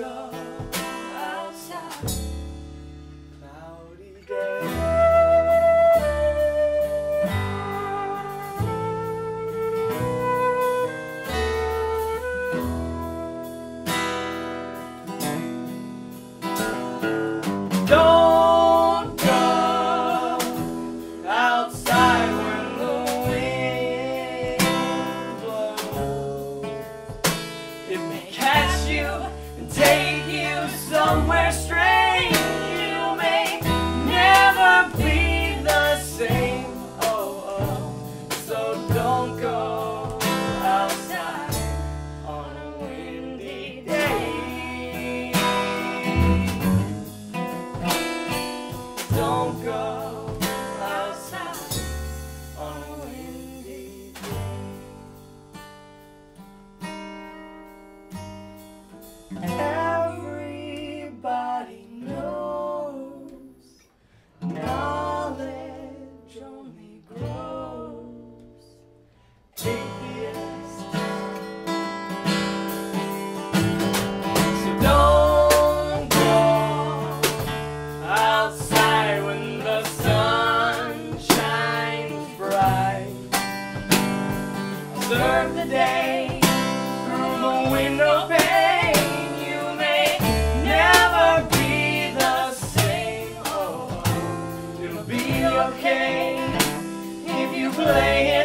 go outside, cloudy day. Don't go outside when the wind blows. It may catch you and take you somewhere strange. You may never be the same. Oh, oh. So don't go outside on a windy day. Don't go outside on a windy day. Everybody knows knowledge only grows atheist. So don't go outside when the sun shines bright. Observe the day through the window pane. You may never be the same. Oh, it'll be okay if you play it.